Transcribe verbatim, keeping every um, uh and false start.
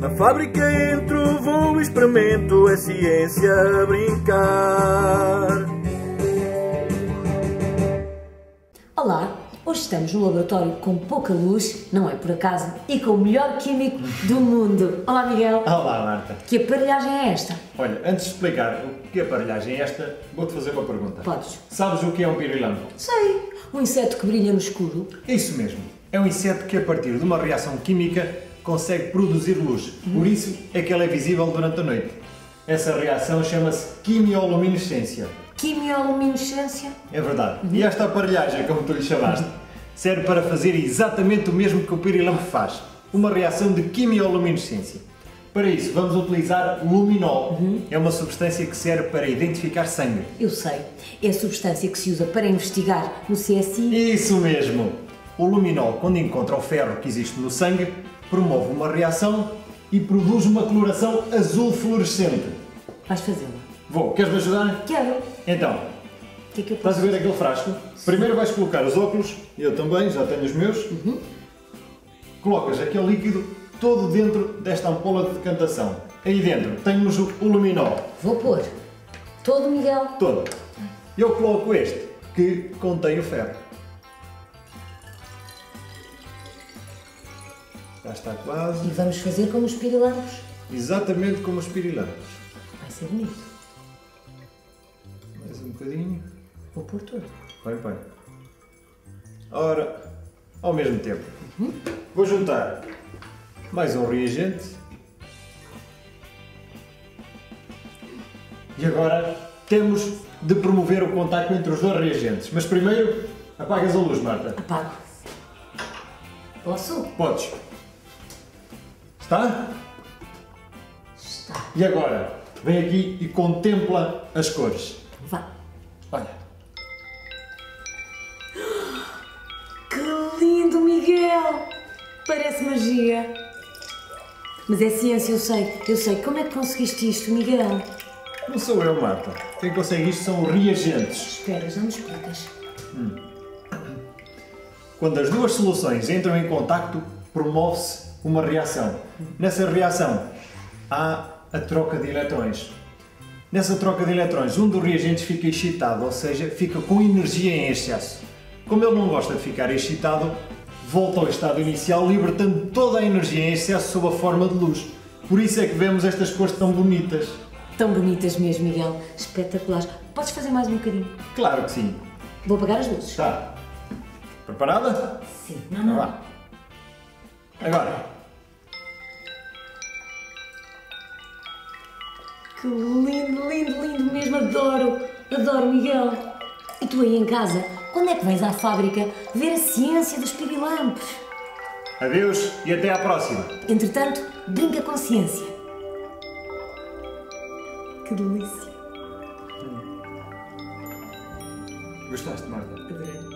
Na fábrica entro, vou, experimento, é ciência a brincar. Olá, hoje estamos no laboratório com pouca luz, não é por acaso, e com o melhor químico do mundo. Olá, Miguel. Olá, Marta. Que aparelhagem é esta? Olha, antes de explicar o que aparelhagem é esta, vou-te fazer uma pergunta. Podes. Sabes o que é um pirilampo? Sei, um inseto que brilha no escuro. É isso mesmo, é um inseto que a partir de uma reação química consegue produzir luz, por isso é que ela é visível durante a noite. Essa reação chama-se quimioluminescência. Quimioluminescência? É verdade. E esta aparelhagem, como tu lhe chamaste, serve para fazer exatamente o mesmo que o pirilampo faz, uma reação de quimioluminescência. Para isso, vamos utilizar luminol. Uhum. É uma substância que serve para identificar sangue. Eu sei. É a substância que se usa para investigar no C S I. Isso mesmo! O luminol, quando encontra o ferro que existe no sangue, promove uma reação e produz uma coloração azul fluorescente. Vais fazê-la? Vou. Queres-me ajudar? Quero. Então, que é que eu posso... estás a ver aquele frasco? Sim. Primeiro vais colocar os óculos, eu também, já tenho os meus. Uhum. Colocas aquele líquido todo dentro desta ampola de decantação. Aí dentro temos o luminol. Vou pôr. Todo, Miguel? Todo. Eu coloco este, que contém o ferro. Já está quase. E vamos fazer como os pirilampos. Exatamente como os pirilampos. Vai ser bonito. Mais um bocadinho. Vou pôr todo. Põe, põe. Ora, ao mesmo tempo. Uhum. Vou juntar mais um reagente. E agora temos de promover o contacto entre os dois reagentes. Mas primeiro, apagas a luz, Marta. Apago. Posso? Podes. Está? Está. E agora, vem aqui e contempla as cores. Vá. Olha. Que lindo, Miguel! Parece magia. Mas é ciência, eu sei. Eu sei. Como é que conseguiste isto, Miguel? Não sou eu, Marta. Quem consegue isto são os reagentes. Espera, já me explicas. Hum. Quando as duas soluções entram em contacto, promove-se uma reação. Nessa reação há a troca de eletrões. Nessa troca de eletrões, um dos reagentes fica excitado, ou seja, fica com energia em excesso. Como ele não gosta de ficar excitado, volta ao estado inicial, libertando toda a energia em excesso sob a forma de luz. Por isso é que vemos estas cores tão bonitas. Tão bonitas mesmo, Miguel. Espetaculares. Podes fazer mais um bocadinho? Claro que sim. Vou apagar as luzes. Tá. Preparada? Sim. Não, não. Vá. Agora. Que lindo, lindo, lindo mesmo. Adoro, adoro, Miguel. E tu aí em casa, quando é que vens à fábrica ver a ciência dos pirilampos? Adeus e até à próxima. Entretanto, brinca com ciência. Que delícia. Hum. Gostaste, Marta? Adorei.